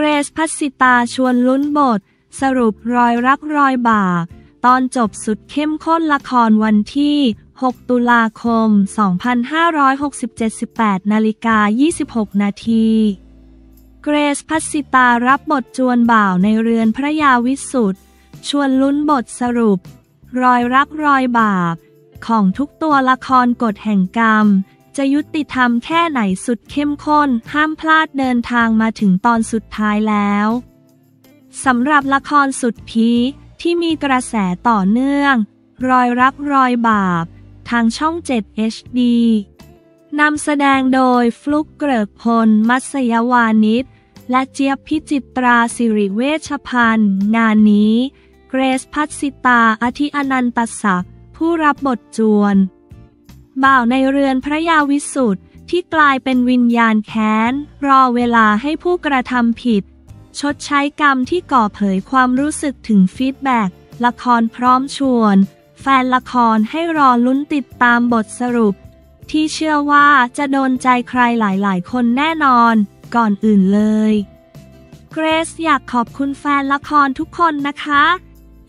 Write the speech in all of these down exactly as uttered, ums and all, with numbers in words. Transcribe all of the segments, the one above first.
เกรซ ภัสสิตาชวนลุ้นบทสรุปรอยรักรอยบาปตอนจบสุดเข้มข้นละครวันที่หกตุลาคมสองพันห้าร้อยหกสิบเจ็ด สิบแปดนาฬิกายี่สิบหกนาทีเกรซ ภัสสิตารับบทจวนบ่าวในเรือนพระยาวิสุทธิ์ชวนลุ้นบทสรุปรอยรักรอยบาปของทุกตัวละครกฎแห่งกรรมจะยุติธรรมแค่ไหนสุดเข้มข้นห้ามพลาดเดินทางมาถึงตอนสุดท้ายแล้วสำหรับละครสุดพีคที่มีกระแสต่อเนื่องรอยรักรอยบาปทางช่องเจ็ด เอช ดี นำแสดงโดยฟลุ๊ก เกริกพล มัศยวานิชและเจี๊ยบ พิจิตรา สิริเวชพันธ์งานนี้เกรซ ภัสสิตา อธิอนันตศักดิ์ผู้รับบทจวนบ่าวในเรือนพระยาวิสุทธิ์ที่กลายเป็นวิญญาณแค้นรอเวลาให้ผู้กระทำผิดชดใช้กรรมที่ก่อเผยความรู้สึกถึงฟีดแบ็กละครพร้อมชวนแฟนละครให้รอลุ้นติดตามบทสรุปที่เชื่อว่าจะโดนใจใครหลายๆคนแน่นอนก่อนอื่นเลยเกรซอยากขอบคุณแฟนละครทุกคนนะคะ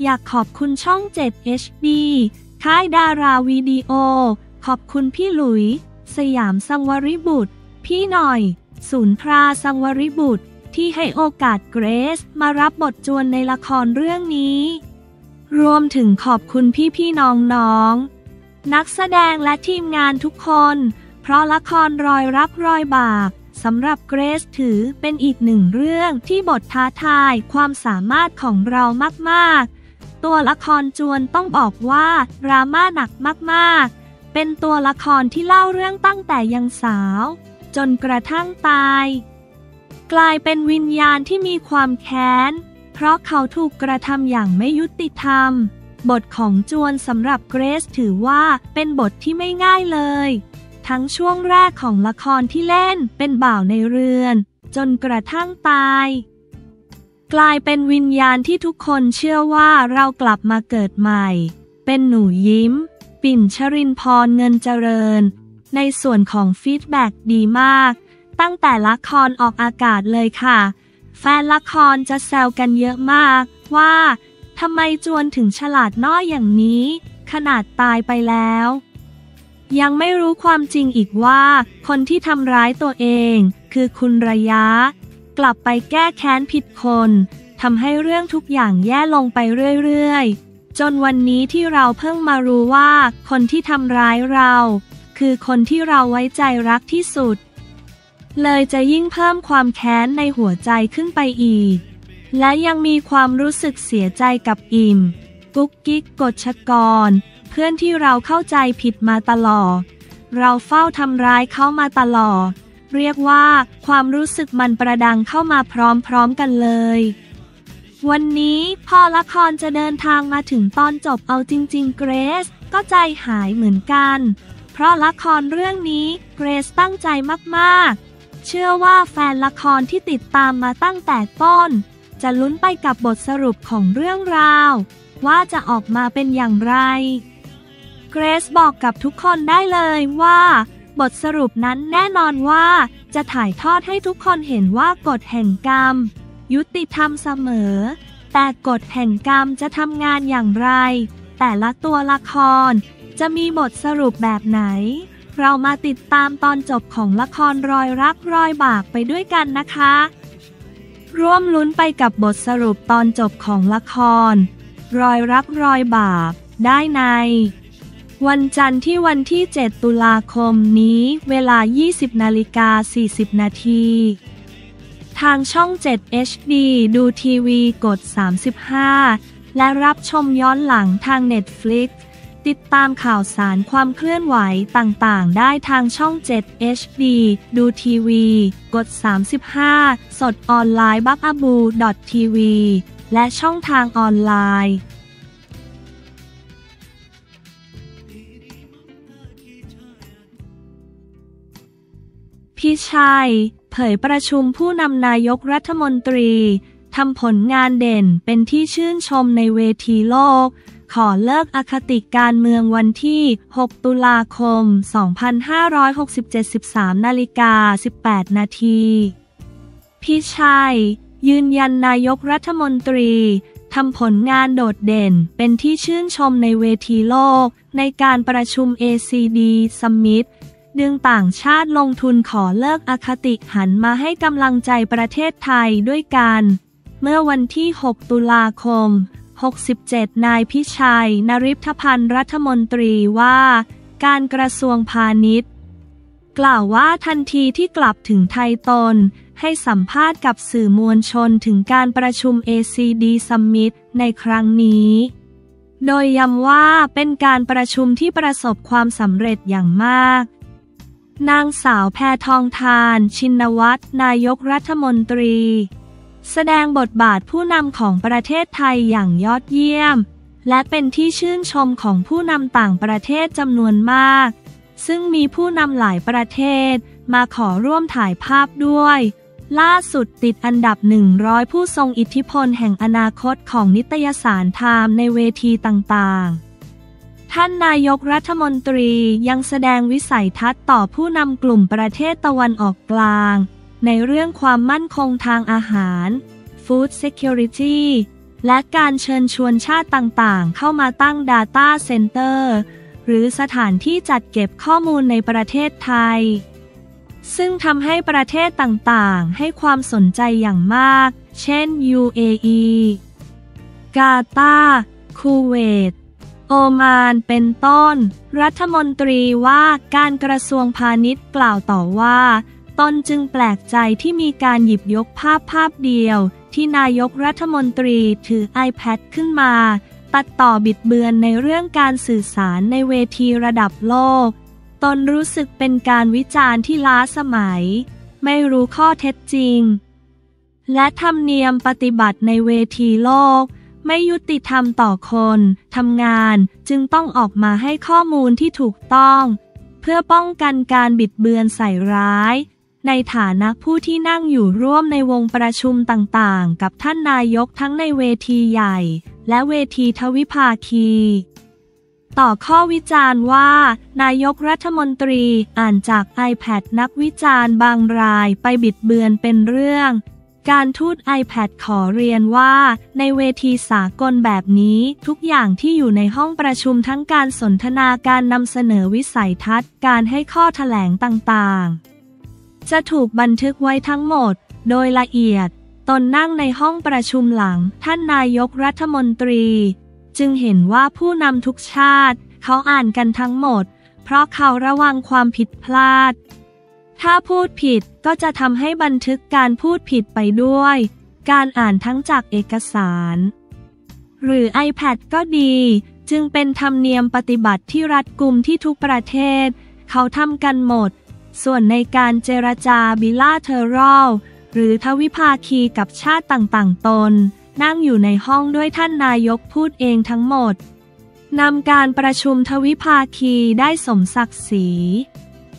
อยากขอบคุณช่องเจ็ด เอช ดี ค่ายดาราวิดีโอขอบคุณพี่หลุยสยามสังวริบุตรพี่หน่อยศูนย์พราสังวริบุตรที่ให้โอกาสเกรซมารับบทจวนในละครเรื่องนี้รวมถึงขอบคุณพี่ๆน้องๆนักแสดงและทีมงานทุกคนเพราะละครรอยรักรอยบาปสำหรับเกรซถือเป็นอีกหนึ่งเรื่องที่บทท้าทายความสามารถของเรามากๆตัวละครจวนต้องบอกว่าดราม่าหนักมากๆเป็นตัวละครที่เล่าเรื่องตั้งแต่ยังสาวจนกระทั่งตายกลายเป็นวิญญาณที่มีความแค้นเพราะเขาถูกกระทำอย่างไม่ยุติธรรมบทของจวนสำหรับเกรซถือว่าเป็นบทที่ไม่ง่ายเลยทั้งช่วงแรกของละครที่เล่นเป็นบ่าวในเรือนจนกระทั่งตายกลายเป็นวิญญาณที่ทุกคนเชื่อว่าเรากลับมาเกิดใหม่เป็นหนูยิ้มปิ่นชรินพรเงินเจริญในส่วนของฟีดแบ็กดีมากตั้งแต่ละครออกอากาศเลยค่ะแฟนละครจะแซวกันเยอะมากว่าทำไมจวนถึงฉลาดน้อยอย่างนี้ขนาดตายไปแล้วยังไม่รู้ความจริงอีกว่าคนที่ทำร้ายตัวเองคือคุณระยะกลับไปแก้แค้นผิดคนทำให้เรื่องทุกอย่างแย่ลงไปเรื่อยๆจนวันนี้ที่เราเพิ่งมารู้ว่าคนที่ทำร้ายเราคือคนที่เราไว้ใจรักที่สุดเลยจะยิ่งเพิ่มความแค้นในหัวใจขึ้นไปอีกและยังมีความรู้สึกเสียใจกับอิ่มกุ๊กกิ๊กกฎชกรเพื่อนที่เราเข้าใจผิดมาตลอดเราเฝ้าทำร้ายเขามาตลอดเรียกว่าความรู้สึกมันประดังเข้ามาพร้อมๆกันเลยวันนี้พอละครจะเดินทางมาถึงตอนจบเอาจริงๆเกรซก็ใจหายเหมือนกันเพราะละครเรื่องนี้เกรซตั้งใจมากๆเชื่อว่าแฟนละครที่ติดตามมาตั้งแต่ต้นจะลุ้นไปกับบทสรุปของเรื่องราวว่าจะออกมาเป็นอย่างไรเกรซบอกกับทุกคนได้เลยว่าบทสรุปนั้นแน่นอนว่าจะถ่ายทอดให้ทุกคนเห็นว่ากฎแห่งกรรมยุติธรรมเสมอแต่กฎแห่งกรรมจะทำงานอย่างไรแต่ละตัวละครจะมีบทสรุปแบบไหนเรามาติดตามตอนจบของละครรอยรักรอยบาปไปด้วยกันนะคะร่วมลุ้นไปกับบทสรุปตอนจบของละครรอยรักรอยบาปได้ในวันจันทร์ที่วันที่เจ็ดตุลาคมนี้เวลา ยี่สิบนาฬิกาสี่สิบนาทีทางช่องเจ็ด เอช ดี ดูทีวีกดสามสิบห้าและรับชมย้อนหลังทาง Netflixติดตามข่าวสารความเคลื่อนไหวต่างๆได้ทางช่องเจ็ด เอช ดี ดูทีวีกดสามสิบห้าสดออนไลน์บักอบู .tv และช่องทางออนไลน์พี่ชัยเผยประชุมผู้นำนายกรัฐมนตรีทำผลงานเด่นเป็นที่ชื่นชมในเวทีโลกขอเลิกอคติการเมืองวันที่หกตุลาคมสองพันห้าร้อยหกสิบเจ็ด สิบสามนาฬิกาสิบแปดนาทีพี่ชัย ยืนยันนายกรัฐมนตรีทำผลงานโดดเด่นเป็นที่ชื่นชมในเวทีโลกในการประชุม เอ ซี ดี Summit ดึงต่างชาติลงทุนขอเลิกอคติหันมาให้กำลังใจประเทศไทยด้วยกันเมื่อวันที่หกตุลาคมหกสิบเจ็ดนายพิชัยนฤทธพันธ์รัฐมนตรีว่าการกระทรวงพาณิชย์กล่าวว่าทันทีที่กลับถึงไทยตนให้สัมภาษณ์กับสื่อมวลชนถึงการประชุม เอ ซี ดี Summit ในครั้งนี้โดยย้ำว่าเป็นการประชุมที่ประสบความสำเร็จอย่างมากนางสาวแพทองธารชินวัตรนายกรัฐมนตรีแสดงบทบาทผู้นำของประเทศไทยอย่างยอดเยี่ยมและเป็นที่ชื่นชมของผู้นำต่างประเทศจำนวนมากซึ่งมีผู้นำหลายประเทศมาขอร่วมถ่ายภาพด้วยล่าสุดติดอันดับหนึ่งร้อยผู้ทรงอิทธิพลแห่งอนาคตของนิตยสารไทม์ในเวทีต่างๆท่านนายกรัฐมนตรียังแสดงวิสัยทัศน์ต่อผู้นำกลุ่มประเทศตะวันออกกลางในเรื่องความมั่นคงทางอาหาร Food Security และการเชิญชวนชาติต่างๆเข้ามาตั้ง Data Center หรือสถานที่จัดเก็บข้อมูลในประเทศไทยซึ่งทำให้ประเทศต่างๆให้ความสนใจอย่างมากเช่น ยู เอ อี กาตาร์ คูเวต โอมาน เป็นต้นรัฐมนตรีว่าการกระทรวงพาณิชย์กล่าวต่อว่าตนจึงแปลกใจที่มีการหยิบยกภาพภาพเดียวที่นายกรัฐมนตรีถือ iPad ขึ้นมาตัดต่อบิดเบือนในเรื่องการสื่อสารในเวทีระดับโลกตนรู้สึกเป็นการวิจารณ์ที่ล้าสมัยไม่รู้ข้อเท็จจริงและธรรมเนียมปฏิบัติในเวทีโลกไม่ยุติธรรมต่อคนทำงานจึงต้องออกมาให้ข้อมูลที่ถูกต้องเพื่อป้องกันการบิดเบือนใส่ร้ายในฐานะผู้ที่นั่งอยู่ร่วมในวงประชุมต่างๆกับท่านนายกทั้งในเวทีใหญ่และเวทีทวิภาคีต่อข้อวิจารณ์ว่านายกรัฐมนตรีอ่านจาก iPad นักวิจารณ์บางรายไปบิดเบือนเป็นเรื่องการทูต iPad ขอเรียนว่าในเวทีสากลแบบนี้ทุกอย่างที่อยู่ในห้องประชุมทั้งการสนทนาการนำเสนอวิสัยทัศน์การให้ข้อแถลงต่างๆจะถูกบันทึกไว้ทั้งหมดโดยละเอียดตนนั่งในห้องประชุมหลังท่านนายกรัฐมนตรีจึงเห็นว่าผู้นำทุกชาติเขาอ่านกันทั้งหมดเพราะเขาระวังความผิดพลาดถ้าพูดผิดก็จะทำให้บันทึกการพูดผิดไปด้วยการอ่านทั้งจากเอกสารหรือ iPad ก็ดีจึงเป็นธรรมเนียมปฏิบัติที่รัฐกุมที่ทุกประเทศเขาทำกันหมดส่วนในการเจรจาบิลาเทอรัลหรือทวิภาคีกับชาติต่างๆตนนั่งอยู่ในห้องด้วยท่านนายกพูดเองทั้งหมดนำการประชุมทวิภาคีได้สมศักดิ์ศรี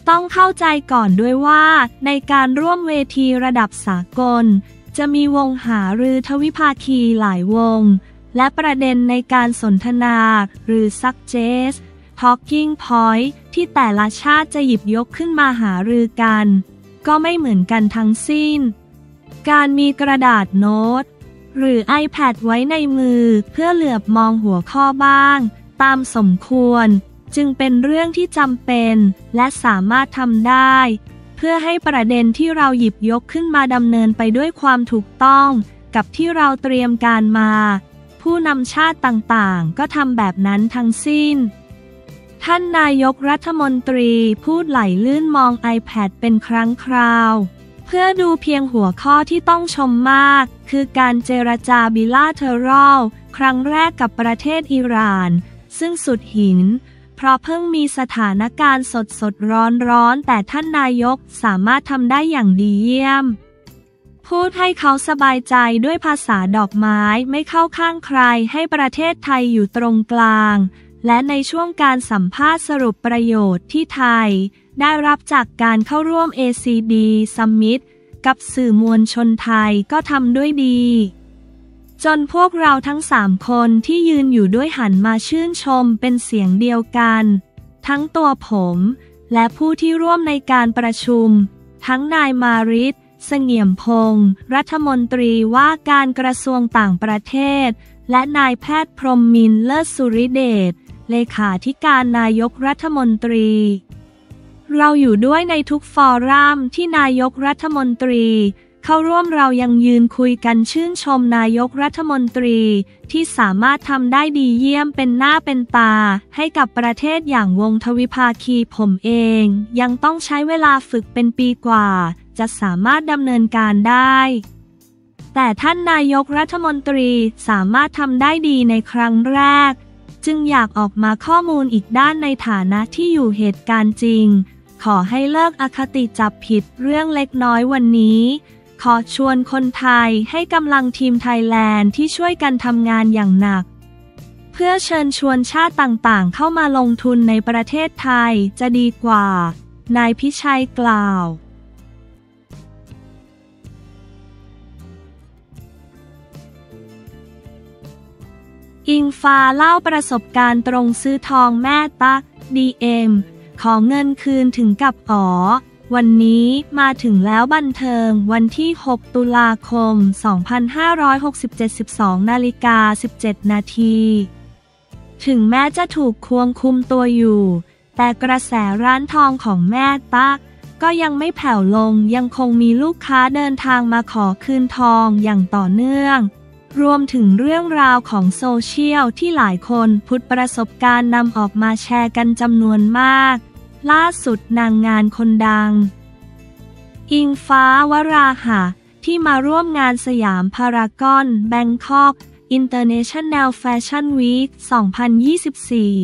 ต้องเข้าใจก่อนด้วยว่าในการร่วมเวทีระดับสากลจะมีวงหารือทวิภาคีหลายวงและประเด็นในการสนทนาหรือ Subject Talking Point ที่แต่ละชาติจะหยิบยกขึ้นมาหารือกันก็ไม่เหมือนกันทั้งสิ้นการมีกระดาษโน้ตหรือ iPad ไว้ในมือเพื่อเหลือบมองหัวข้อบ้างตามสมควรจึงเป็นเรื่องที่จำเป็นและสามารถทำได้เพื่อให้ประเด็นที่เราหยิบยกขึ้นมาดำเนินไปด้วยความถูกต้องกับที่เราเตรียมการมาผู้นำชาติต่างๆก็ทำแบบนั้นทั้งสิ้นท่านนายกรัฐมนตรีพูดไหลลื่นมอง iPad เป็นครั้งคราวเพื่อดูเพียงหัวข้อที่ต้องชมมากคือการเจรจาบิลาเทอรัลครั้งแรกกับประเทศอิหร่านซึ่งสุดหินเพราะเพิ่งมีสถานการณ์สดสดร้อนร้อนแต่ท่านนายกสามารถทำได้อย่างดีเยี่ยมพูดให้เขาสบายใจด้วยภาษาดอกไม้ไม่เข้าข้างใครให้ประเทศไทยอยู่ตรงกลางและในช่วงการสัมภาษณ์สรุปประโยชน์ที่ไทยได้รับจากการเข้าร่วม เอ ซี ดี Summit กับสื่อมวลชนไทยก็ทำด้วยดีจนพวกเราทั้งสามคนที่ยืนอยู่ด้วยหันมาชื่นชมเป็นเสียงเดียวกันทั้งตัวผมและผู้ที่ร่วมในการประชุมทั้งนายมาริต เสงี่ยมพงษ์รัฐมนตรีว่าการกระทรวงต่างประเทศและนายแพทย์พรหมมินทร์เลิศสุริเดชเลขาธิการนายกรัฐมนตรีเราอยู่ด้วยในทุกฟอรัมที่นายกรัฐมนตรีเข้าร่วมเรายังยืนคุยกันชื่นชมนายกรัฐมนตรีที่สามารถทำได้ดีเยี่ยมเป็นหน้าเป็นตาให้กับประเทศอย่างวงทวิภาคีผมเองยังต้องใช้เวลาฝึกเป็นปีกว่าจะสามารถดำเนินการได้แต่ท่านนายกรัฐมนตรีสามารถทำได้ดีในครั้งแรกจึงอยากออกมาข้อมูลอีกด้านในฐานะที่อยู่เหตุการณ์จริงขอให้เลิกอคติจับผิดเรื่องเล็กน้อยวันนี้ขอชวนคนไทยให้กำลังทีมไทยแลนด์ที่ช่วยกันทำงานอย่างหนักเพื่อเชิญชวนชาติต่างๆเข้ามาลงทุนในประเทศไทยจะดีกว่านายพิชัยกล่าวอิงฟ้าเล่าประสบการณ์ตรงซื้อทองแม่ตั๊ก ดี เอ็ม ขอเงินคืนถึงกับอ๋อวันนี้มาถึงแล้วบันเทิงวันที่หกตุลาคมสองพันห้าร้อยหกสิบเจ็ด สิบสองนาฬิกาสิบเจ็ด นาทีถึงแม้จะถูกควบคุมตัวอยู่แต่กระแสร้านทองของแม่ตั๊กก็ยังไม่แผ่วลงยังคงมีลูกค้าเดินทางมาขอคืนทองอย่างต่อเนื่องรวมถึงเรื่องราวของโซเชียลที่หลายคนพูดประสบการณ์นำออกมาแชร์กันจำนวนมากล่าสุดนางงานคนดังอิงฟ้าวราหะที่มาร่วมงานสยามพารากอนแบงคอก International Fashion Week สองพันยี่สิบสี่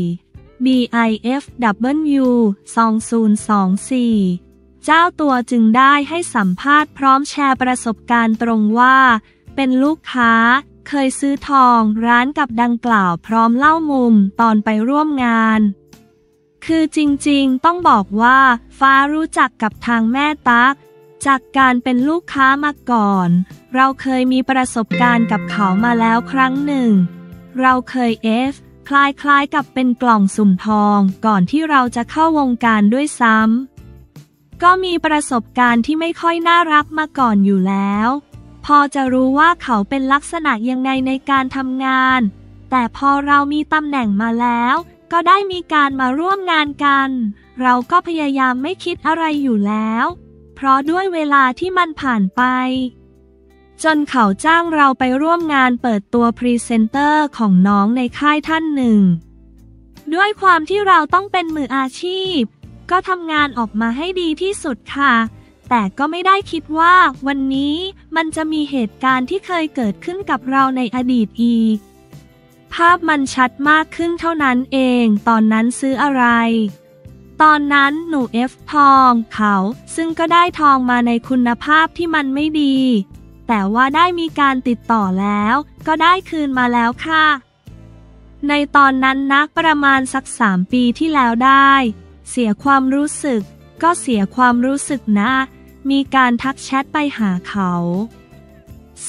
บี ไอ เอฟ ดับเบิลยู สองพันยี่สิบสี่เจ้าตัวจึงได้ให้สัมภาษณ์พร้อมแชร์ประสบการณ์ตรงว่าเป็นลูกค้าเคยซื้อทองร้านกับดังกล่าวพร้อมเล่ามุมตอนไปร่วมงานคือจริงๆต้องบอกว่าฟ้ารู้จักกับทางแม่ตั๊กจากการเป็นลูกค้ามาก่อนเราเคยมีประสบการณ์กับเขามาแล้วครั้งหนึ่งเราเคยเอฟคล้ายๆกับเป็นกล่องสุ่มทองก่อนที่เราจะเข้าวงการด้วยซ้ำก็มีประสบการณ์ที่ไม่ค่อยน่ารักมาก่อนอยู่แล้วพอจะรู้ว่าเขาเป็นลักษณะยังไงในการทำงานแต่พอเรามีตำแหน่งมาแล้วก็ได้มีการมาร่วมงานกันเราก็พยายามไม่คิดอะไรอยู่แล้วเพราะด้วยเวลาที่มันผ่านไปจนเขาจ้างเราไปร่วมงานเปิดตัวพรีเซนเตอร์ของน้องในค่ายท่านหนึ่งด้วยความที่เราต้องเป็นมืออาชีพก็ทำงานออกมาให้ดีที่สุดค่ะแต่ก็ไม่ได้คิดว่าวันนี้มันจะมีเหตุการณ์ที่เคยเกิดขึ้นกับเราในอดีตอีกภาพมันชัดมากขึ้นเท่านั้นเองตอนนั้นซื้ออะไรตอนนั้นหนูเอฟทองเขาซึ่งก็ได้ทองมาในคุณภาพที่มันไม่ดีแต่ว่าได้มีการติดต่อแล้วก็ได้คืนมาแล้วค่ะในตอนนั้นนักประมาณสักสามปีที่แล้วได้เสียความรู้สึกก็เสียความรู้สึกนะมีการทักแชทไปหาเขา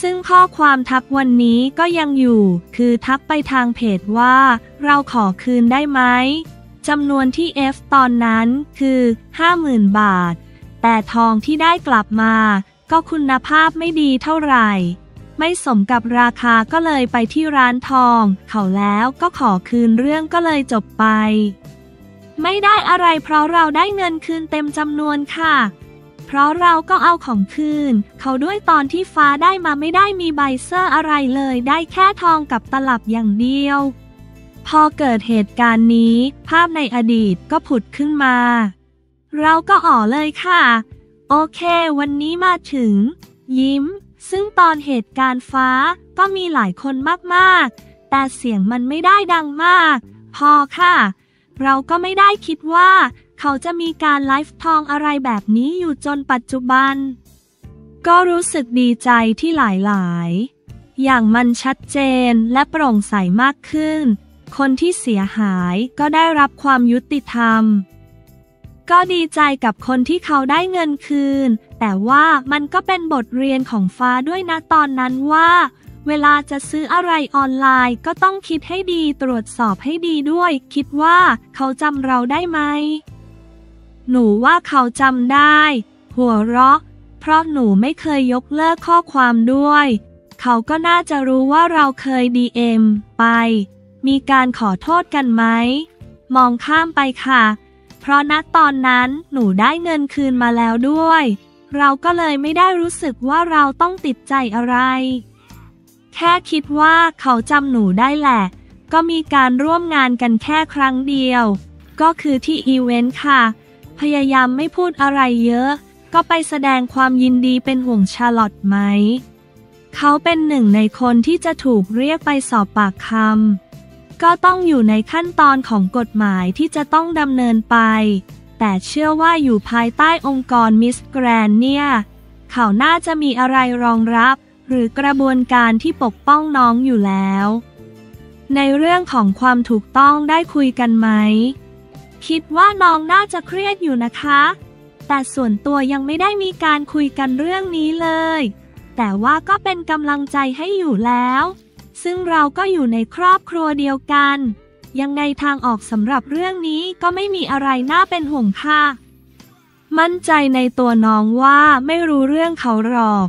ซึ่งข้อความทักวันนี้ก็ยังอยู่คือทักไปทางเพจว่าเราขอคืนได้ไหมจำนวนที่ F ตอนนั้นคือ ห้าหมื่น บาทแต่ทองที่ได้กลับมาก็คุณภาพไม่ดีเท่าไหร่ไม่สมกับราคาก็เลยไปที่ร้านทองเขาแล้วก็ขอคืนเรื่องก็เลยจบไปไม่ได้อะไรเพราะเราได้เงินคืนเต็มจำนวนค่ะเพราะเราก็เอาของคืนเขาด้วยตอนที่ฟ้าได้มาไม่ได้มีใบเซอร์อะไรเลยได้แค่ทองกับตลับอย่างเดียวพอเกิดเหตุการณ์นี้ภาพในอดีตก็ผุดขึ้นมาเราก็อ๋อเลยค่ะโอเควันนี้มาถึงยิ้มซึ่งตอนเหตุการณ์ฟ้าก็มีหลายคนมากๆแต่เสียงมันไม่ได้ดังมากพอค่ะเราก็ไม่ได้คิดว่าเขาจะมีการไลฟ์ทองอะไรแบบนี้อยู่จนปัจจุบันก็รู้สึกดีใจที่หลายๆอย่างมันชัดเจนและโปร่งใสมากขึ้นคนที่เสียหายก็ได้รับความยุติธรรมก็ดีใจกับคนที่เขาได้เงินคืนแต่ว่ามันก็เป็นบทเรียนของฟ้าด้วยนะตอนนั้นว่าเวลาจะซื้ออะไรออนไลน์ก็ต้องคิดให้ดีตรวจสอบให้ดีด้วยคิดว่าเขาจำเราได้ไหมหนูว่าเขาจำได้หัวเราะเพ ราะหนูไม่เคยยกเลิกข้อความด้วยเขาก็น่าจะรู้ว่าเราเคย ดี เอ็ม ไปมีการขอโทษกันไหมมองข้ามไปค่ะเพราะณตอนนั้นหนูได้เงินคืนมาแล้วด้วยเราก็เลยไม่ได้รู้สึกว่าเราต้องติดใจอะไรแค่คิดว่าเขาจำหนูได้แหละก็มีการร่วมงานกันแค่ครั้งเดียวก็คือที่อีเวนต์ค่ะพยายามไม่พูดอะไรเยอะก็ไปแสดงความยินดีเป็นห่วงชาร์ลอตไหมเขาเป็นหนึ่งในคนที่จะถูกเรียกไปสอบปากคำก็ต้องอยู่ในขั้นตอนของกฎหมายที่จะต้องดำเนินไปแต่เชื่อว่าอยู่ภายใต้องค์กรมิสแกรนด์เนี่ยเขาน่าจะมีอะไรรองรับหรือกระบวนการที่ปกป้องน้องอยู่แล้วในเรื่องของความถูกต้องได้คุยกันไหมคิดว่าน้องน่าจะเครียดอยู่นะคะแต่ส่วนตัวยังไม่ได้มีการคุยกันเรื่องนี้เลยแต่ว่าก็เป็นกำลังใจให้อยู่แล้วซึ่งเราก็อยู่ในครอบครัวเดียวกันยังไงทางออกสำหรับเรื่องนี้ก็ไม่มีอะไรน่าเป็นห่วงค่ะมั่นใจในตัวน้องว่าไม่รู้เรื่องเขาหรอก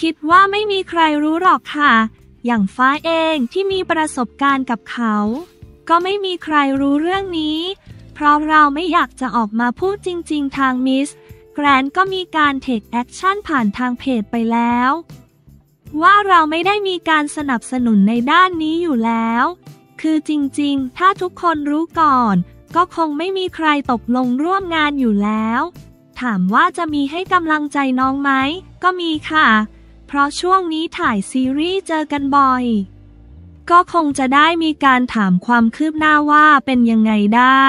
คิดว่าไม่มีใครรู้หรอกค่ะอย่างฟ้าเองที่มีประสบการณ์กับเขาก็ไม่มีใครรู้เรื่องนี้เพราะเราไม่อยากจะออกมาพูดจริงๆทางมิสแกรนด์ก็มีการเทคแอคชั่นผ่านทางเพจไปแล้วว่าเราไม่ได้มีการสนับสนุนในด้านนี้อยู่แล้วคือจริงๆถ้าทุกคนรู้ก่อนก็คงไม่มีใครตกลงร่วมงานอยู่แล้วถามว่าจะมีให้กำลังใจน้องไหมก็มีค่ะเพราะช่วงนี้ถ่ายซีรีส์เจอกันบ่อยก็คงจะได้มีการถามความคืบหน้าว่าเป็นยังไงได้